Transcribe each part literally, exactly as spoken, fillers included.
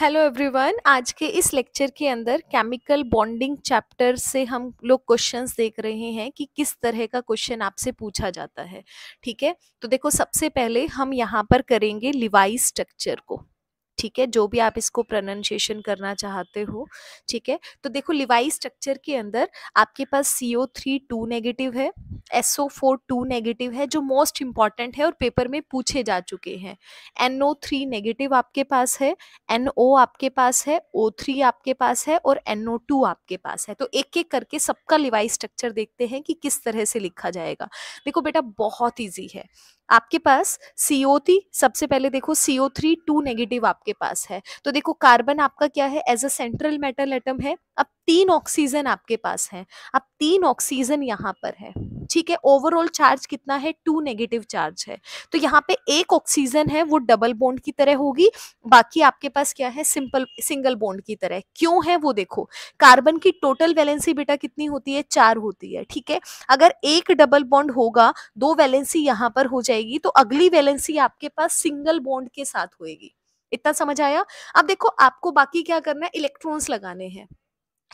Hello everyone, आज के इस लेक्चर के अंदर केमिकल बॉन्डिंग चैप्टर से हम लोग क्वेश्चंस देख रहे हैं कि किस तरह का क्वेश्चन आपसे पूछा जाता है। ठीक है, तो देखो सबसे पहले हम यहाँ पर करेंगे लिवाई स्ट्रक्चर को। ठीक है, जो भी आप इसको प्रोनाउंसिएशन करना चाहते हो। ठीक है, तो देखो लिवाई स्ट्रक्चर के अंदर आपके पास C O three two negative है, एसओ फोर टू नेगेटिव है जो मोस्ट इम्पॉर्टेंट है और पेपर में पूछे जा चुके हैं। एनओ थ्री नेगेटिव आपके पास है, एनओ आपके पास है, ओ थ्री आपके पास है और एनओ टू आपके पास है। तो एक एक करके सबका लिवाई स्ट्रक्चर देखते हैं कि किस तरह से लिखा जाएगा। देखो बेटा बहुत ईजी है, आपके पास सीओ थ्री, सबसे पहले देखो सीओ थ्री टू नेगेटिव आपके पास है, तो देखो कार्बन आपका क्या है as a central metal atom है। अब तीन ऑक्सीजन आपके पास है, अब तीन ऑक्सीजन यहाँ पर है। ठीक है, ओवरऑल चार्ज कितना है, टू नेगेटिव चार्ज है। तो यहाँ पे एक ऑक्सीजन है वो डबल बॉन्ड की तरह होगी, बाकी आपके पास क्या है सिंपल सिंगल बॉन्ड की तरह। क्यों है वो देखो, कार्बन की टोटल वैलेंसी बेटा कितनी होती है, चार होती है। ठीक है, अगर एक डबल बॉन्ड होगा, दो वैलेंसी यहाँ पर हो जाएगी, तो अगली वैलेंसी आपके पास सिंगल बॉन्ड के साथ होगी। इतना समझ आया। अब देखो आपको बाकी क्या करना है, इलेक्ट्रॉन्स लगाने हैं।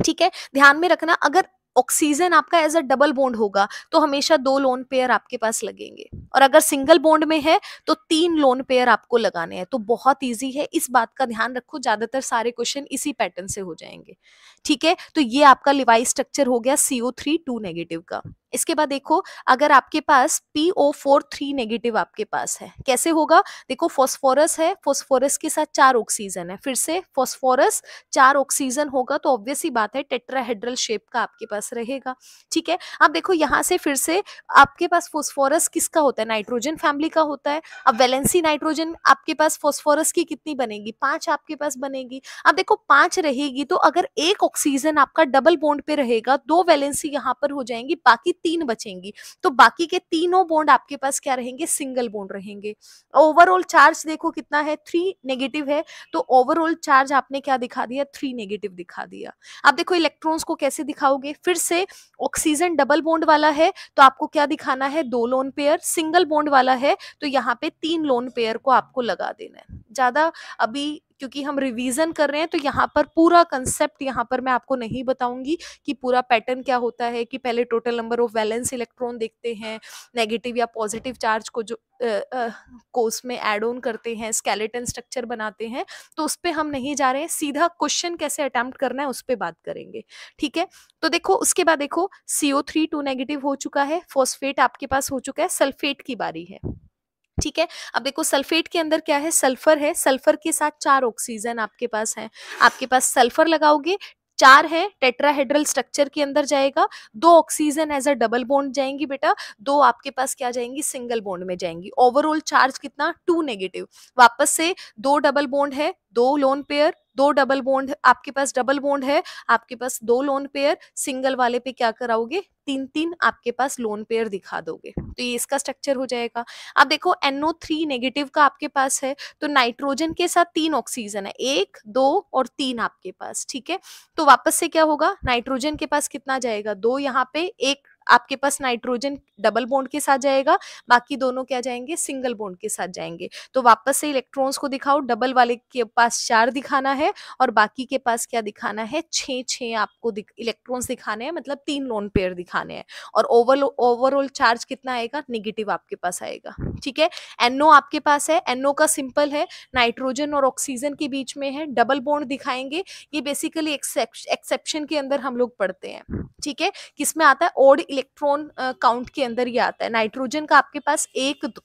ठीक है, ध्यान में रखना, अगर ऑक्सीजन आपका एज अ डबल बॉन्ड होगा तो हमेशा दो लोन पेयर आपके पास लगेंगे, और अगर सिंगल बॉन्ड में है तो तीन लोन पेयर आपको लगाने हैं। तो बहुत इजी है, इस बात का ध्यान रखो, ज्यादातर सारे क्वेश्चन इसी पैटर्न से हो जाएंगे। ठीक है, तो ये आपका लिवाई स्ट्रक्चर हो गया सीओ थ्री टू नेगेटिव का। इसके बाद देखो अगर आपके पास पीओ फोर थ्री नेगेटिव आपके पास है, कैसे होगा देखो, फॉस्फोरस है, फॉस्फोरस के साथ चार ऑक्सीजन है, फिर से फॉस्फोरस चार ऑक्सीजन होगा, तो ऑब्वियसली बात है टेट्राहेड्रल शेप का आपके पास रहेगा। ठीक है, अब देखो यहाँ से फिर से आपके पास फॉस्फोरस किसका होता है, नाइट्रोजन फैमिली का होता है। अब वैलेंसी नाइट्रोजन आपके पास फॉस्फोरस की कितनी बनेगी, पांच आपके पास बनेगी। अब देखो पांच रहेगी, तो अगर एक ऑक्सीजन आपका डबल बॉन्ड पे रहेगा, दो वैलेंसी यहाँ पर हो जाएंगी, बाकी तीन बचेंगी, तो बाकी के तीनों बॉन्ड आपके पास क्या रहेंगे, सिंगल बॉन्ड रहेंगे। ओवरऑल चार्ज देखो कितना है, थ्री नेगेटिव है, तो ओवरऑल चार्ज आपने क्या दिखा दिया, थ्री नेगेटिव दिखा दिया। अब देखो इलेक्ट्रॉन्स को कैसे दिखाओगे, फिर से ऑक्सीजन डबल बॉन्ड वाला है तो आपको क्या दिखाना है, दो लोन पेयर, सिंगल बॉन्ड वाला है तो यहाँ पे तीन लोन पेयर को आपको लगा देना है। ज्यादा अभी क्योंकि हम रिवीजन कर रहे हैं तो यहाँ पर पूरा कंसेप्ट यहाँ पर मैं आपको नहीं बताऊंगी कि पूरा पैटर्न क्या होता है, कि पहले total number of valence electron देखते हैं, नेगेटिव या पॉजिटिव चार्ज को जो कोर्स में एड ऑन करते हैं, स्केलेटन स्ट्रक्चर बनाते हैं, तो उस पर हम नहीं जा रहे हैं, सीधा क्वेश्चन कैसे अटेम्प्ट करना है उस पर बात करेंगे। ठीक है, तो देखो उसके बाद देखो सीओ थ्री टू नेगेटिव हो चुका है, फॉस्फेट आपके पास हो चुका है, सल्फेट की बारी है। ठीक है, अब देखो सल्फेट के अंदर क्या है, सल्फर है, सल्फर के साथ चार ऑक्सीजन आपके पास है, आपके पास सल्फर लगाओगे, चार है, टेट्राहेड्रल स्ट्रक्चर के अंदर जाएगा, दो oxygen as a double bond जाएंगी बेटा, दो आपके पास क्या जाएंगी, सिंगल बॉन्ड में जाएंगी। ओवरऑल चार्ज कितना, टू नेगेटिव, वापस से दो डबल बॉन्ड है, दो लोन पेयर, दो डबल बॉन्ड आपके पास, डबल बॉन्ड है आपके पास, दो लोन पेयर, सिंगल वाले पे क्या कराओगे, तीन तीन आपके पास लोन पेयर दिखा दोगे, तो ये इसका स्ट्रक्चर हो जाएगा। अब देखो एनओ थ्री नेगेटिव का आपके पास है, तो नाइट्रोजन के साथ तीन ऑक्सीजन है, एक, दो और तीन आपके पास। ठीक है, तो वापस से क्या होगा, नाइट्रोजन के पास कितना जाएगा, दो यहाँ पे, एक आपके पास नाइट्रोजन डबल बॉन्ड के साथ जाएगा, बाकी दोनों क्या जाएंगे, सिंगल बॉन्ड के साथ जाएंगे। तो वापस से इलेक्ट्रॉन्स को दिखाओ, डबल वाले के पास चार दिखाना है और बाकी के पास क्या दिखाना है, छः छः आपको इलेक्ट्रॉन्स दिखाने हैं, मतलब तीन लोन पेयर दिखाने हैं, और ओवर ओवरऑल चार्ज कितना आएगा, निगेटिव आपके पास आएगा। ठीक है, एनओ आपके पास है, एनओ का सिंपल है, नाइट्रोजन और ऑक्सीजन के बीच में है, डबल बॉन्ड दिखाएंगे, ये बेसिकली एक्सेप्शन के अंदर हम लोग पढ़ते हैं। ठीक है, किसमें आता है, ओड इलेक्ट्रॉन काउंट के अंदर ये आता है। नाइट्रोजन का आपके पास एक, दो,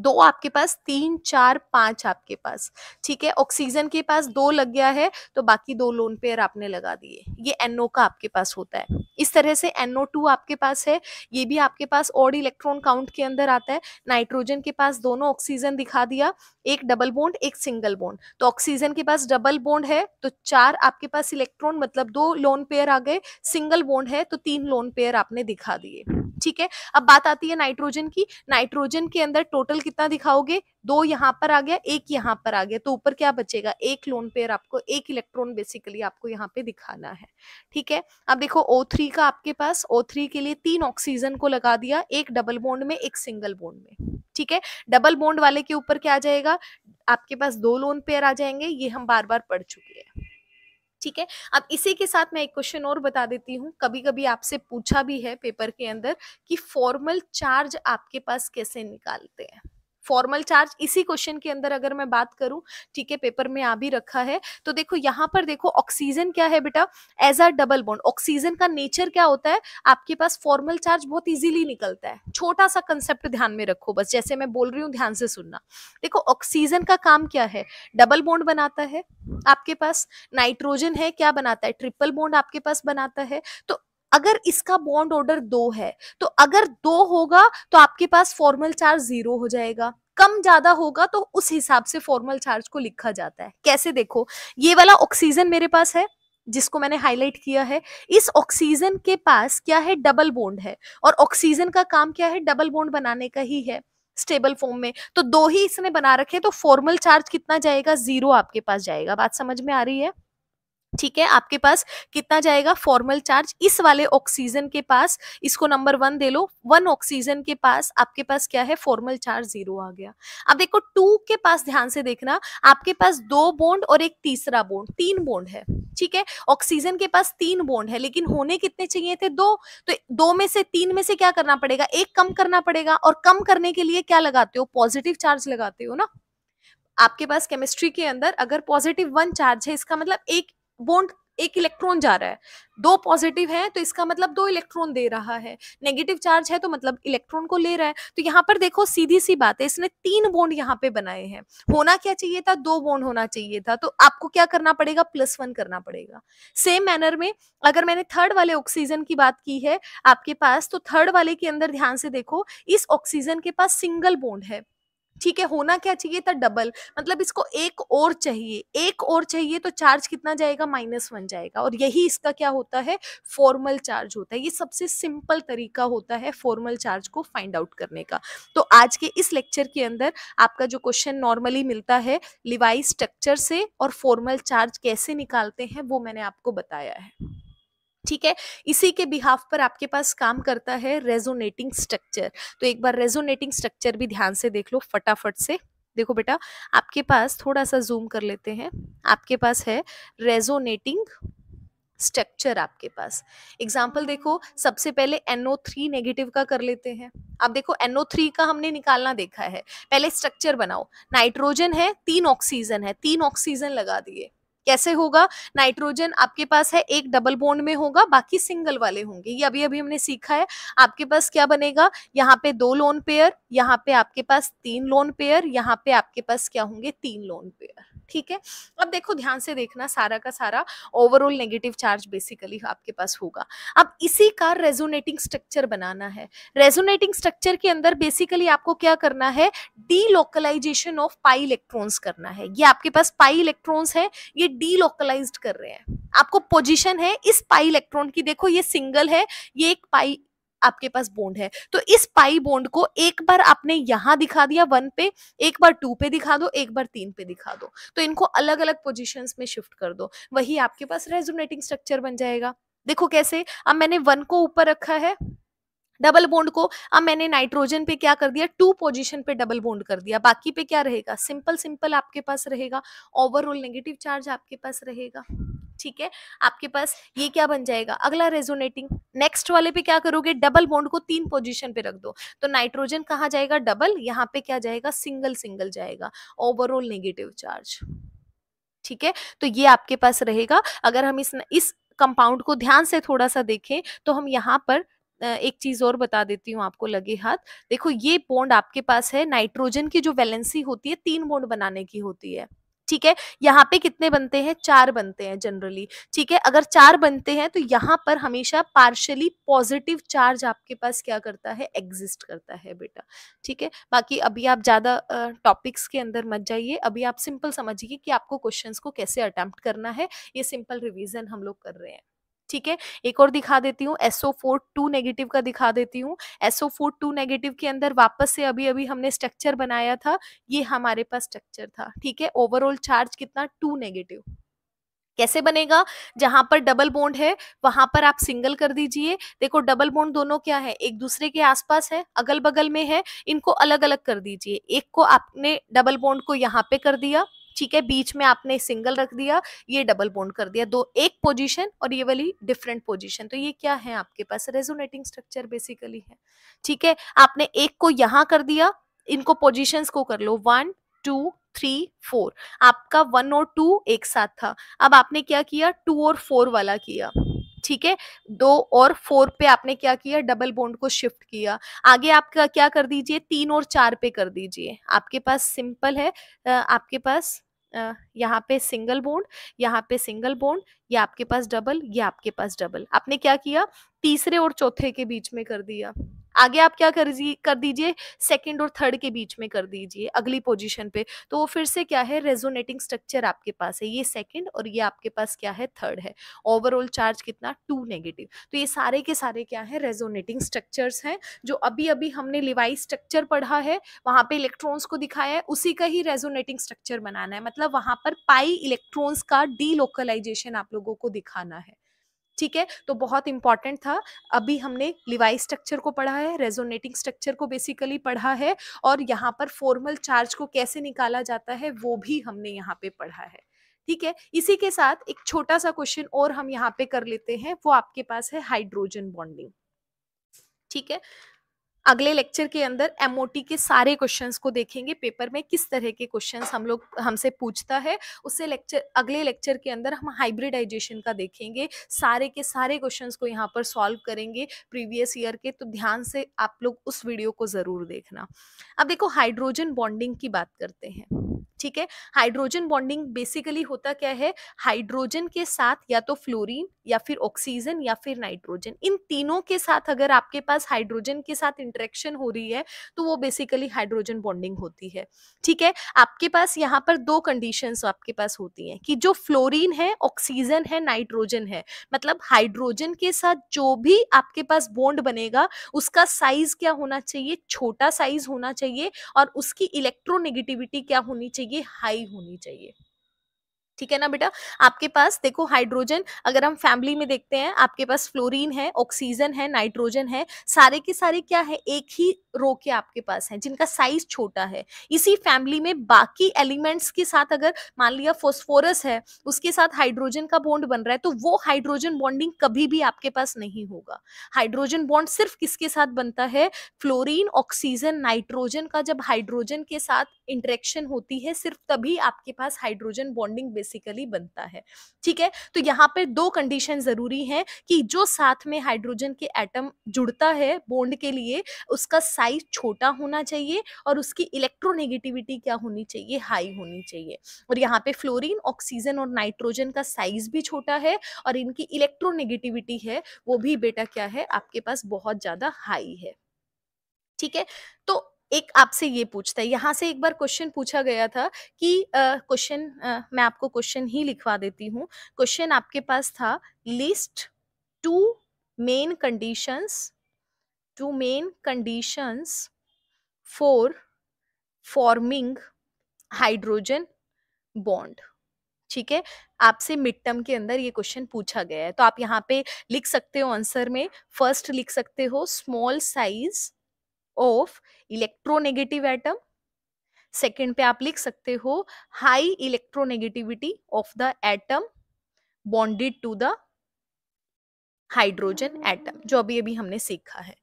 दो आपके पास, तीन, चार, पांच आपके पास। ठीक है, ऑक्सीजन के पास दो लग गया है तो बाकी दो लोन पेयर आपने लगा दिए, ये एनओ का आपके पास होता है। इस तरह से एनओ टू आपके पास है, ये भी आपके पास ऑड इलेक्ट्रॉन काउंट के अंदर आता है, नाइट्रोजन के पास दोनों ऑक्सीजन दिखा दिया, एक डबल बॉन्ड एक सिंगल बॉन्ड, तो ऑक्सीजन के पास डबल बॉन्ड है तो चार आपके पास इलेक्ट्रॉन, मतलब दो लोन पेयर आ गए, सिंगल बॉन्ड है तो तीन लोन पेयर आपने दिखा दिए। ठीक है। अब बात आती है नाइट्रोजन की। नाइट्रोजन के अंदर टोटल कितना दिखाओगे, दो यहाँ पर आ गया, एक यहाँ पर आ गया, तो ऊपर क्या बचेगा, एक लोन पेयर, आपको एक इलेक्ट्रॉन बेसिकली आपको यहाँ पे दिखाना है, ठीक है। अब देखो O थ्री का आपके पास, O थ्री के लिए तीन ऑक्सीजन को लगा दिया, एक डबल बॉन्ड में, एक सिंगल बॉन्ड में, ठीक है। डबल बॉन्ड वाले के ऊपर क्या आ जाएगा, आपके पास दो लोन पेयर आ जाएंगे, ये हम बार बार पढ़ चुके हैं, ठीक है। अब इसी के साथ मैं एक क्वेश्चन और बता देती हूँ, कभी कभी आपसे पूछा भी है पेपर के अंदर कि फॉर्मल चार्ज आपके पास कैसे निकालते हैं। फॉर्मल चार्ज इसी क्वेश्चन के अंदर अगर मैं बात करूं, ठीक है, पेपर में आ भी रखा है, तो देखो यहाँ पर देखो ऑक्सीजन क्या है बेटा, as a double bond. Oxygen का नेचर क्या होता है, आपके पास फॉर्मल चार्ज बहुत इजीली निकलता है। छोटा सा कंसेप्ट ध्यान में रखो बस, जैसे मैं बोल रही हूँ ध्यान से सुनना। देखो ऑक्सीजन का काम क्या है, डबल बॉन्ड बनाता है आपके पास। नाइट्रोजन है, क्या बनाता है, ट्रिपल बॉन्ड आपके पास बनाता है। तो अगर इसका बॉन्ड ऑर्डर दो है, तो अगर दो होगा तो आपके पास फॉर्मल चार्ज जीरो हो जाएगा, कम ज्यादा होगा तो उस हिसाब से फॉर्मल चार्ज को लिखा जाता है। कैसे, देखो ये वाला ऑक्सीजन मेरे पास है जिसको मैंने हाईलाइट किया है, इस ऑक्सीजन के पास क्या है, डबल बॉन्ड है, और ऑक्सीजन का काम क्या है, डबल बॉन्ड बनाने का ही है स्टेबल फॉर्म में, तो दो ही इसने बना रखे, तो फॉर्मल चार्ज कितना जाएगा, जीरो आपके पास जाएगा। बात समझ में आ रही है, ठीक है। आपके पास कितना जाएगा फॉर्मल चार्ज इस वाले ऑक्सीजन के पास, इसको नंबर वन दे लो, वन ऑक्सीजन के पास आपके पास क्या है, फॉर्मल चार्ज जीरो आ गया। अब देखो टू के पास ध्यान से देखना, आपके पास दो बॉन्ड और एक तीसरा बॉन्ड, तीन बॉन्ड है, ठीक है। ऑक्सीजन के पास तीन बॉन्ड है, लेकिन होने कितने चाहिए थे, दो, तो दो में से तीन में से क्या करना पड़ेगा, एक कम करना पड़ेगा, और कम करने के लिए क्या लगाते हो, पॉजिटिव चार्ज लगाते हो ना। आपके पास केमिस्ट्री के अंदर अगर पॉजिटिव वन चार्ज है, इसका मतलब एक बॉन्ड एक इलेक्ट्रॉन जा रहा है, दो पॉजिटिव है तो इसका मतलब दो इलेक्ट्रॉन दे रहा है, नेगेटिव चार्ज है तो मतलब इलेक्ट्रॉन को ले रहा है। तो यहाँ पर देखो सीधी सी बात है, इसने तीन बॉन्ड यहाँ पे बनाए हैं, होना क्या चाहिए था, दो बॉन्ड होना चाहिए था, तो आपको क्या करना पड़ेगा, प्लस वन करना पड़ेगा। सेम मैनर में अगर मैंने थर्ड वाले ऑक्सीजन की बात की है आपके पास, तो थर्ड वाले के अंदर ध्यान से देखो, इस ऑक्सीजन के पास सिंगल बॉन्ड है, ठीक है। होना क्या चाहिए था, डबल, मतलब इसको एक और चाहिए, एक और चाहिए, तो चार्ज कितना जाएगा, माइनस वन जाएगा, और यही इसका क्या होता है, फॉर्मल चार्ज होता है। ये सबसे सिंपल तरीका होता है फॉर्मल चार्ज को फाइंड आउट करने का। तो आज के इस लेक्चर के अंदर आपका जो क्वेश्चन नॉर्मली मिलता है लिवाइस स्ट्रक्चर से, और फॉर्मल चार्ज कैसे निकालते हैं वो मैंने आपको बताया है, ठीक है। इसी के बिहाफ पर आपके पास काम करता है रेजोनेटिंग स्ट्रक्चर। तो एक बार रेजोनेटिंग स्ट्रक्चर भी ध्यान से देख लो फटाफट से। देखो बेटा आपके पास, थोड़ा सा जूम कर लेते हैं, आपके पास है रेजोनेटिंग स्ट्रक्चर आपके पास। एग्जाम्पल देखो, सबसे पहले N O थ्री नेगेटिव का कर लेते हैं। अब देखो N O थ्री का हमने निकालना देखा है, पहले स्ट्रक्चर बनाओ। नाइट्रोजन है, तीन ऑक्सीजन है, तीन ऑक्सीजन लगा दिए। कैसे होगा, नाइट्रोजन आपके पास है, एक डबल बॉन्ड में होगा, बाकी सिंगल वाले होंगे, ये अभी अभी हमने सीखा है। आपके पास क्या बनेगा, यहाँ पे दो लोन पेयर, यहाँ पे आपके पास तीन लोन पेयर, यहाँ पे आपके पास क्या होंगे, तीन लोन पेयर, ठीक है। अब देखो ध्यान से देखना, सारा का सारा ओवरऑल नेगेटिव चार्ज बेसिकली आपके पास होगा। अब इसी का रेजोनेटिंग स्ट्रक्चर बनाना है। रेजोनेटिंग स्ट्रक्चर के अंदर बेसिकली आपको क्या करना है, डीलोकलाइजेशन ऑफ पाई इलेक्ट्रॉन्स करना है। ये आपके पास पाई इलेक्ट्रॉन्स है, ये डीलोकलाइज्ड कर रहे हैं। आपको पोजीशन है इस पाई इलेक्ट्रॉन की, देखो ये सिंगल है, ये एक पाई आपके पास बॉन्ड है, तो इस पाई बॉन्ड को एक बार आपने यहाँ दिखा दिया वन पे, एक बार टू पे दिखा दो, एक बार तीन पे दिखा दो, तो इनको अलग अलग पोजीशंस में शिफ्ट कर दो, वही आपके पास रेजोनेटिंग स्ट्रक्चर बन जाएगा। देखो कैसे, अब मैंने वन को ऊपर रखा है डबल बॉन्ड को, अब मैंने नाइट्रोजन पे क्या कर दिया, टू पोजीशन पे डबल बॉन्ड कर दिया, बाकी पे क्या रहेगा, सिंपल सिंपल आपके पास रहेगा, ओवरऑल नेगेटिव चार्ज आपके पास रहेगा, ठीक है। आपके पास ये क्या बन जाएगा, अगला रेजोनेटिंग। नेक्स्ट वाले पे क्या करोगे, डबल बॉन्ड को तीन पोजीशन पे रख दो, तो नाइट्रोजन कहाँ जाएगा, डबल, यहाँ पे क्या जाएगा, सिंगल सिंगल जाएगा, ओवरऑल नेगेटिव चार्ज, ठीक है। तो ये आपके पास रहेगा। अगर हम इस इस कंपाउंड को ध्यान से थोड़ा सा देखें तो हम यहाँ पर एक चीज और बता देती हूँ आपको लगे हाथ। देखो ये बॉन्ड आपके पास है, नाइट्रोजन की जो वैलेंसी होती है तीन बॉन्ड बनाने की होती है, ठीक है। यहाँ पे कितने बनते हैं, चार बनते हैं जनरली, ठीक है। अगर चार बनते हैं तो यहाँ पर हमेशा पार्शियली पॉजिटिव चार्ज आपके पास क्या करता है, एग्जिस्ट करता है बेटा, ठीक है। बाकी अभी आप ज्यादा टॉपिक्स के अंदर मत जाइए, अभी आप सिंपल समझिए कि आपको क्वेश्चंस को कैसे अटेम्प्ट करना है, ये सिंपल रिवीजन हम लोग कर रहे हैं। ठीक है। एक और दिखा देती हूँ, S O four two negative का दिखा देती हूँ। S O four two negative के अंदर वापस से अभी अभी हमने स्ट्रक्चर बनाया था, ये हमारे पास स्ट्रक्चर था, ठीक है। ओवरऑल चार्ज कितना, टू नेगेटिव। कैसे बनेगा, जहां पर डबल बॉन्ड है वहां पर आप सिंगल कर दीजिए। देखो डबल बॉन्ड दोनों क्या है, एक दूसरे के आसपास है, अगल बगल में है, इनको अलग अलग कर दीजिए। एक को आपने डबल बॉन्ड को यहाँ पे कर दिया, ठीक है, बीच में आपने सिंगल रख दिया, ये डबल बॉन्ड कर दिया, दो एक पोजीशन और ये वाली डिफरेंट पोजीशन। तो ये क्या है आपके पास, रेजोनेटिंग स्ट्रक्चर बेसिकली है, ठीक है। आपने एक को यहाँ कर दिया, इनको पोजीशंस को कर लो, वन टू थ्री फोर, आपका वन और टू एक साथ था, अब आपने क्या किया, टू और फोर वाला किया, ठीक है। दो और फोर पे आपने क्या किया, डबल बॉन्ड को शिफ्ट किया। आगे आपका क्या कर दीजिए, तीन और चार पे कर दीजिए। आपके पास सिंपल है, आपके पास Uh, यहाँ पे सिंगल बॉन्ड, यहाँ पे सिंगल बॉन्ड, ये आपके पास डबल, ये आपके पास डबल। आपने क्या किया, तीसरे और चौथे के बीच में कर दिया। आगे आप क्या कर कर दीजिए, सेकंड और थर्ड के बीच में कर दीजिए अगली पोजीशन पे। तो वो फिर से क्या है, रेजोनेटिंग स्ट्रक्चर आपके पास है, ये सेकंड और ये आपके पास क्या है, थर्ड है। ओवरऑल चार्ज कितना, टू नेगेटिव। तो ये सारे के सारे क्या है, रेजोनेटिंग स्ट्रक्चर्स हैं। जो अभी अभी हमने लिवाइस स्ट्रक्चर पढ़ा है, वहाँ पे इलेक्ट्रॉन्स को दिखाया है, उसी का ही रेजोनेटिंग स्ट्रक्चर बनाना है। मतलब वहाँ पर पाई इलेक्ट्रॉन्स का डीलोकलाइजेशन आप लोगों को दिखाना है, ठीक है। तो बहुत इंपॉर्टेंट था। अभी हमने लिवाइस स्ट्रक्चर को पढ़ा है, रेजोनेटिंग स्ट्रक्चर को बेसिकली पढ़ा है, और यहाँ पर फॉर्मल चार्ज को कैसे निकाला जाता है वो भी हमने यहाँ पे पढ़ा है, ठीक है। इसी के साथ एक छोटा सा क्वेश्चन और हम यहाँ पे कर लेते हैं, वो आपके पास है हाइड्रोजन बॉन्डिंग, ठीक है। अगले लेक्चर के अंदर एमओटी के सारे क्वेश्चंस को देखेंगे, पेपर में किस तरह के क्वेश्चंस हम लोग हमसे पूछता है उससे लेक्चर अगले लेक्चर के अंदर हम हाइब्रिडाइजेशन का देखेंगे, सारे के सारे क्वेश्चंस को यहाँ पर सॉल्व करेंगे प्रीवियस ईयर के। तो ध्यान से आप लोग उस वीडियो को ज़रूर देखना। अब देखो हाइड्रोजन बॉन्डिंग की बात करते हैं, ठीक है। हाइड्रोजन बॉन्डिंग बेसिकली होता क्या है, हाइड्रोजन के साथ या तो फ्लोरीन या फिर ऑक्सीजन या फिर नाइट्रोजन, इन तीनों के साथ अगर आपके पास हाइड्रोजन के साथ इंटरेक्शन हो रही है तो वो बेसिकली हाइड्रोजन बॉन्डिंग होती है, ठीक है। आपके पास यहाँ पर दो कंडीशंस आपके पास होती हैं कि जो फ्लोरीन है, ऑक्सीजन है, नाइट्रोजन है, मतलब हाइड्रोजन के साथ जो भी आपके पास बॉन्ड बनेगा उसका साइज क्या होना चाहिए, छोटा साइज होना चाहिए, और उसकी इलेक्ट्रोनेगेटिविटी क्या होनी चाहिए, ये हाई होनी चाहिए, ठीक है ना बेटा। आपके पास देखो हाइड्रोजन, अगर हम फैमिली में देखते हैं आपके पास फ्लोरीन है, ऑक्सीजन है, नाइट्रोजन है, सारे के सारे क्या है, एक ही रो के आपके पास हैं जिनका साइज छोटा है। इसी फैमिली में बाकी एलिमेंट्स के साथ अगर मान लिया फॉस्फोरस है, उसके साथ हाइड्रोजन का बॉन्ड बन रहा है, तो वो हाइड्रोजन बॉन्डिंग कभी भी आपके पास नहीं होगा। हाइड्रोजन बॉन्ड सिर्फ किसके साथ बनता है, फ्लोरीन, ऑक्सीजन, नाइट्रोजन का जब हाइड्रोजन के साथ इंटरेक्शन होती है सिर्फ तभी आपके पास हाइड्रोजन बॉन्डिंग बेसिकली बनता है, ठीक है। तो यहाँ पे दो कंडीशन जरूरी हैं कि जो साथ में हाइड्रोजन के एटम जुड़ता है बॉन्ड के लिए उसका साइज छोटा होना चाहिए और उसकी इलेक्ट्रोनेगेटिविटी क्या होनी चाहिए, हाई होनी चाहिए। और यहाँ पे फ्लोरीन, ऑक्सीजन और नाइट्रोजन का साइज भी छोटा है और इनकी इलेक्ट्रोनेगेटिविटी है वो भी बेटा क्या है, आपके पास बहुत ज्यादा हाई है, ठीक है। तो एक आपसे ये पूछता है, यहाँ से एक बार क्वेश्चन पूछा गया था कि क्वेश्चन uh, uh, मैं आपको क्वेश्चन ही लिखवा देती हूँ। क्वेश्चन आपके पास था, list two main conditions two main conditions for forming hydrogen bond, ठीक है। आपसे मिड टर्म के अंदर ये क्वेश्चन पूछा गया है, तो आप यहाँ पे लिख सकते हो आंसर में, फर्स्ट लिख सकते हो small size of electronegative atom, second पे आप लिख सकते हो high electronegativity of the atom bonded to the hydrogen atom, जो अभी अभी हमने सीखा है।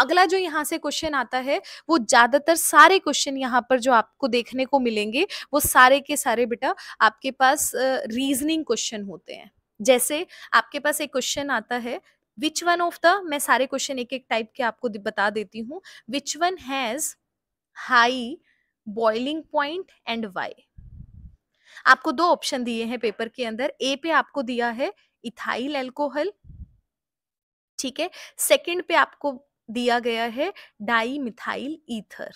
अगला जो यहाँ से क्वेश्चन आता है, वो ज्यादातर सारे क्वेश्चन यहाँ पर जो आपको देखने को मिलेंगे वो सारे के सारे बेटा आपके पास रीजनिंग क्वेश्चन होते हैं। जैसे आपके पास एक क्वेश्चन आता है, विच वन ऑफ द, मैं सारे क्वेश्चन एक एक टाइप के आपको बता देती हूँ, which one has high boiling point and why. आपको दो ऑप्शन दिए हैं पेपर के अंदर, ए पे आपको दिया है इथाइल एल्कोहल, ठीक है, सेकंड पे आपको दिया गया है dimethyl ether,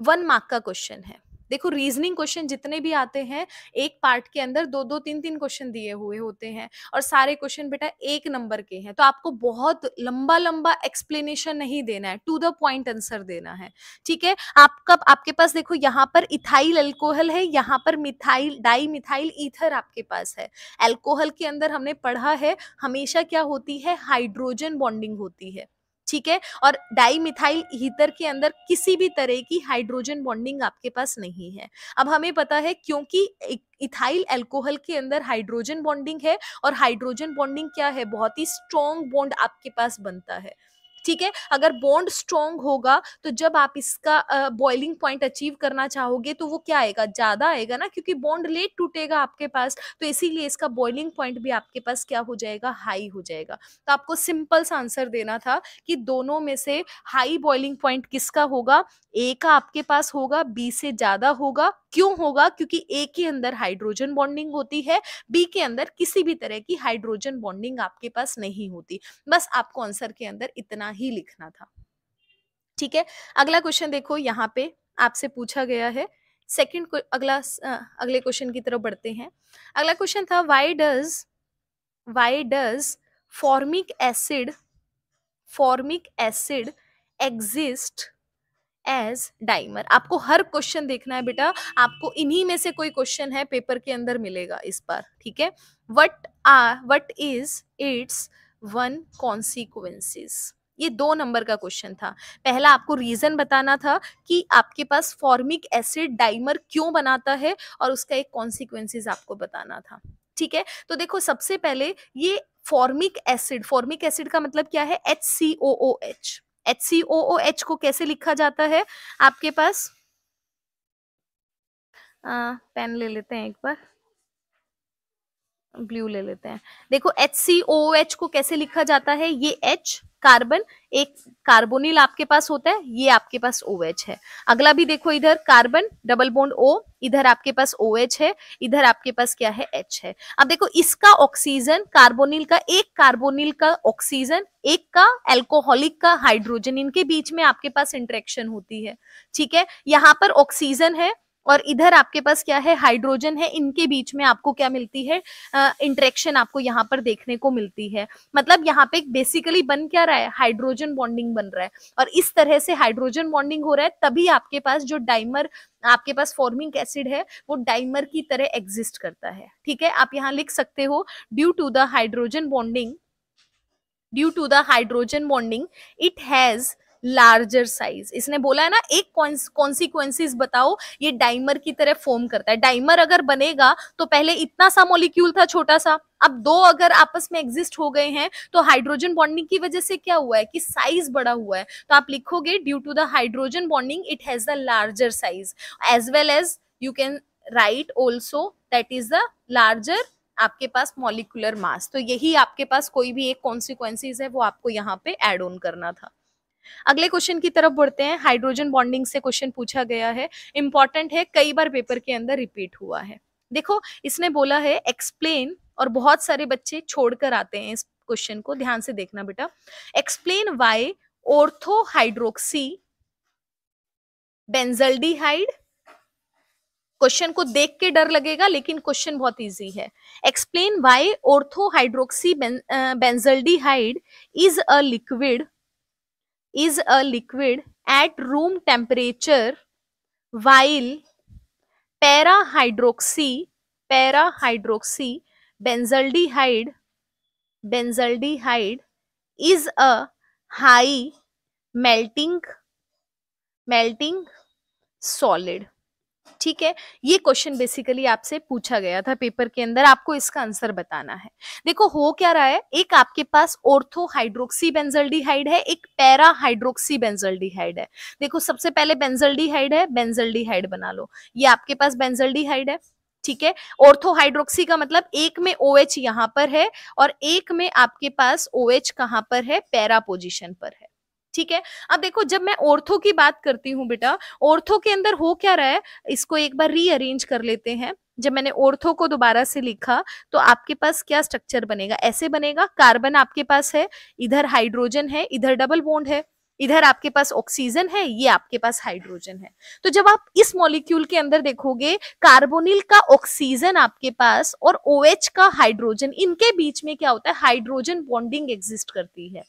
one mark का क्वेश्चन है। देखो रीजनिंग क्वेश्चन जितने भी आते हैं एक पार्ट के अंदर दो दो तीन तीन क्वेश्चन दिए हुए होते हैं और सारे क्वेश्चन बेटा एक नंबर के हैं, तो आपको बहुत लंबा लंबा एक्सप्लेनेशन नहीं देना है, टू द पॉइंट आंसर देना है, ठीक है। आपका आपके पास देखो यहाँ पर इथाइल अल्कोहल है, यहाँ पर मिथाइल डाई मिथाइल ईथर आपके पास है। अल्कोहल के अंदर हमने पढ़ा है हमेशा क्या होती है, हाइड्रोजन बॉन्डिंग होती है, ठीक है, और डाई मिथाइल ईथर के अंदर किसी भी तरह की हाइड्रोजन बॉन्डिंग आपके पास नहीं है। अब हमें पता है क्योंकि इथाइल अल्कोहल के अंदर हाइड्रोजन बॉन्डिंग है और हाइड्रोजन बॉन्डिंग क्या है, बहुत ही स्ट्रॉन्ग बॉन्ड आपके पास बनता है, ठीक है। अगर बॉन्ड स्ट्रॉन्ग होगा तो जब आप इसका बॉइलिंग पॉइंट अचीव करना चाहोगे तो वो क्या आएगा, ज्यादा आएगा ना, क्योंकि बॉन्ड लेट टूटेगा आपके पास, तो इसीलिए इसका बॉइलिंग पॉइंट भी आपके पास क्या हो जाएगा, हाई हो जाएगा। तो आपको सिंपल सा आंसर देना था कि दोनों में से हाई बॉइलिंग पॉइंट किसका होगा, ए का आपके पास होगा, बी से ज्यादा होगा। क्यों होगा, क्योंकि ए के अंदर हाइड्रोजन बॉन्डिंग होती है, बी के अंदर किसी भी तरह की हाइड्रोजन बॉन्डिंग आपके पास नहीं होती। बस आपको आंसर के अंदर इतना ही लिखना था, ठीक है। अगला क्वेश्चन देखो, यहाँ पे आपसे पूछा गया है सेकंड, अगला अगले क्वेश्चन की तरफ बढ़ते हैं। अगला क्वेश्चन था why does why does formic acid formic acid exist as dimer. आपको हर क्वेश्चन देखना है बेटा, आपको इन्हीं में से कोई क्वेश्चन है पेपर के अंदर मिलेगा इस बार, ठीक है। What are what is its one consequences, ये दो नंबर का क्वेश्चन था। पहला आपको रीजन बताना था कि आपके पास फॉर्मिक एसिड डाइमर क्यों बनाता है और उसका एक कॉन्सिक्वेंसेस आपको बताना था, ठीक है। तो देखो सबसे पहले ये फॉर्मिक एसिड, फॉर्मिक एसिड का मतलब क्या है, H C O O H HCOOH को कैसे लिखा जाता है आपके पास, आ, पेन ले लेते हैं एक बार, ब्लू ले लेते हैं। देखो HCOOH को कैसे लिखा जाता है, ये H कार्बन, एक कार्बोनिल आपके पास होता है, ये आपके पास OH है। अगला भी देखो, इधर कार्बन डबल बॉन्ड O, इधर आपके पास OH है, इधर आपके पास क्या है, H है। अब देखो इसका ऑक्सीजन कार्बोनिल का, एक कार्बोनिल का ऑक्सीजन, एक का अल्कोहलिक का हाइड्रोजन, इनके बीच में आपके पास इंटरेक्शन होती है, ठीक है। यहाँ पर ऑक्सीजन है और इधर आपके पास क्या है, हाइड्रोजन है, इनके बीच में आपको क्या मिलती है, इंटरेक्शन आपको यहाँ पर देखने को मिलती है। मतलब यहाँ पे बेसिकली बन क्या रहा है, हाइड्रोजन बॉन्डिंग बन रहा है, और इस तरह से हाइड्रोजन बॉन्डिंग हो रहा है तभी आपके पास जो डाइमर आपके पास फॉर्मिक एसिड है वो डाइमर की तरह एग्जिस्ट करता है, ठीक है। आप यहाँ लिख सकते हो due to the hydrogen bonding due to the hydrogen bonding it has larger size. इसने बोला है ना एक कॉन्सिक्वेंसेस बताओ, ये डाइमर की तरह फॉर्म करता है। डाइमर अगर बनेगा तो पहले इतना सा मॉलिक्यूल था छोटा सा, अब दो अगर आपस में एग्जिस्ट हो गए हैं तो हाइड्रोजन बॉन्डिंग की वजह से क्या हुआ है कि साइज बड़ा हुआ है। तो आप लिखोगे due to the hydrogen bonding it has the larger size, as well as you can write also that is the larger आपके पास मॉलिक्यूलर मास। तो यही आपके पास कोई भी एक कॉन्सिक्वेंसेज है वो आपको यहाँ पे एड ऑन करना था। अगले क्वेश्चन की तरफ बढ़ते हैं। हाइड्रोजन बॉन्डिंग से क्वेश्चन पूछा गया है, इंपॉर्टेंट है, कई बार पेपर के अंदर रिपीट हुआ है। देखो इसने बोला है एक्सप्लेन, और बहुत सारे बच्चे छोड़कर आते हैं इस क्वेश्चन को, ध्यान से देखना बेटा। Explain why ortho hydroxy benzaldehyde, question को देख के डर लगेगा लेकिन क्वेश्चन बहुत इजी है। Explain why ortho hydroxy benzaldehyde is a liquid is a liquid at room temperature while parahydroxy parahydroxy benzaldehyde benzaldehyde is a high melting melting solid, ठीक है। ये क्वेश्चन बेसिकली आपसे पूछा गया था पेपर के अंदर, आपको इसका आंसर बताना है। देखो हो क्या रहा है, एक आपके पास ऑर्थो हाइड्रोक्सी बेंजाल्डिहाइड है, एक पैरा हाइड्रोक्सी बेंजाल्डिहाइड है। देखो सबसे पहले बेंजाल्डिहाइड है, बेंजाल्डिहाइड बना लो, ये आपके पास बेंजाल्डिहाइड है, ठीक है। ऑर्थो हाइड्रोक्सी का मतलब एक में OH यहाँ पर है और एक में आपके पास OH कहाँ पर है, पैरा पोजिशन पर है, ठीक है। अब देखो जब मैं ऑर्थो की बात करती हूँ बेटा, ऑर्थो के अंदर हो क्या रहा है, इसको एक बार रीअरेंज कर लेते हैं। जब मैंने ऑर्थो को दोबारा से लिखा तो आपके पास क्या स्ट्रक्चर बनेगा, ऐसे बनेगा, कार्बन आपके पास है, इधर हाइड्रोजन है, इधर डबल बॉन्ड है, इधर आपके पास ऑक्सीजन है, ये आपके पास हाइड्रोजन है। तो जब आप इस मॉलिक्यूल के अंदर देखोगे, कार्बोनिल का ऑक्सीजन आपके पास और OH का हाइड्रोजन, इनके बीच में क्या होता है, हाइड्रोजन बॉन्डिंग एग्जिस्ट करती है।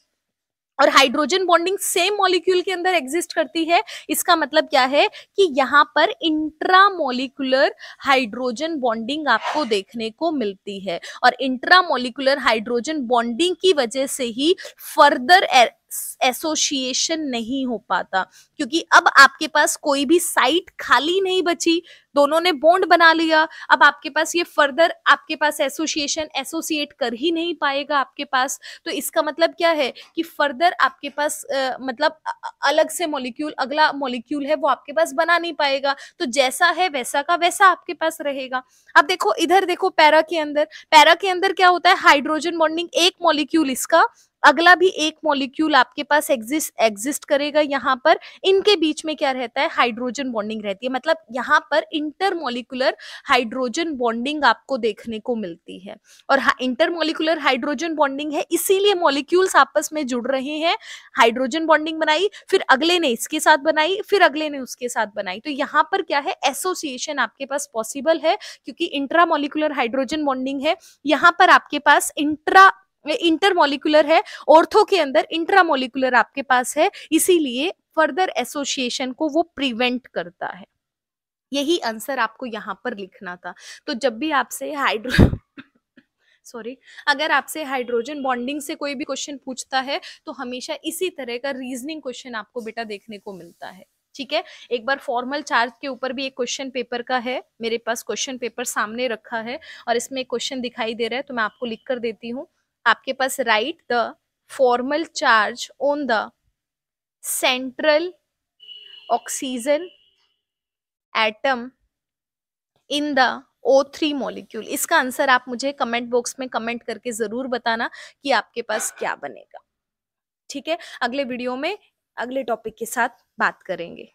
और हाइड्रोजन बॉन्डिंग सेम मॉलिक्यूल के अंदर एग्जिस्ट करती है, इसका मतलब क्या है कि यहाँ पर इंट्रामोलिकुलर हाइड्रोजन बॉन्डिंग आपको देखने को मिलती है। और इंट्रामोलिकुलर हाइड्रोजन बॉन्डिंग की वजह से ही फर्दर एसोसिएशन नहीं हो पाता, क्योंकि अब आपके पास कोई भी साइट खाली नहीं बची, दोनों ने बॉन्ड बना लिया, अब आपके पास ये फर्दर आपके पास एसोसिएशन एसोसिएट कर ही नहीं पाएगा आपके पास। तो इसका मतलब क्या है कि फर्दर आपके पास आ, मतलब अलग से मॉलिक्यूल, अगला मॉलिक्यूल है वो आपके पास बना नहीं पाएगा, तो जैसा है वैसा का वैसा आपके पास रहेगा। अब देखो इधर देखो पैरा के अंदर, पैरा के अंदर क्या होता है, हाइड्रोजन बॉन्डिंग, एक मॉलिक्यूल इसका, अगला भी एक मॉलिक्यूल आपके पास एग्जिस्ट एग्जिस्ट करेगा यहाँ पर, इनके बीच में क्या रहता है, हाइड्रोजन बॉन्डिंग रहती है। मतलब यहाँ पर इंटरमॉलिक्यूलर हाइड्रोजन बॉन्डिंग आपको देखने को मिलती है। और इंटरमॉलिक्यूलर हाइड्रोजन बॉन्डिंग है, इसीलिए मॉलिक्यूल्स आपस में जुड़ रहे हैं, हाइड्रोजन बॉन्डिंग बनाई, फिर अगले ने इसके साथ बनाई, फिर अगले ने उसके साथ बनाई। तो यहाँ पर क्या है, एसोसिएशन आपके पास पॉसिबल है, क्योंकि इंट्रामॉलिक्यूलर हाइड्रोजन बॉन्डिंग है। यहाँ पर आपके पास इंट्रा इंटरमॉलिक्यूलर है, ऑर्थो के अंदर इंट्रामॉलिक्यूलर आपके पास है, इसीलिए फर्दर एसोसिएशन को वो प्रिवेंट करता है। यही आंसर आपको यहाँ पर लिखना था। तो जब भी आपसे हाइड्रो सॉरी अगर आपसे हाइड्रोजन बॉन्डिंग से कोई भी क्वेश्चन पूछता है, तो हमेशा इसी तरह का रीजनिंग क्वेश्चन आपको बेटा देखने को मिलता है। ठीक है, एक बार फॉर्मल चार्ज के ऊपर भी एक क्वेश्चन पेपर का है, मेरे पास क्वेश्चन पेपर सामने रखा है और इसमें एक क्वेश्चन दिखाई दे रहा है, तो मैं आपको लिख कर देती हूँ। आपके पास right the formal charge on the central oxygen atom in the O three molecule. इसका आंसर आप मुझे कमेंट बॉक्स में कमेंट करके जरूर बताना कि आपके पास क्या बनेगा। ठीक है, अगले वीडियो में अगले टॉपिक के साथ बात करेंगे।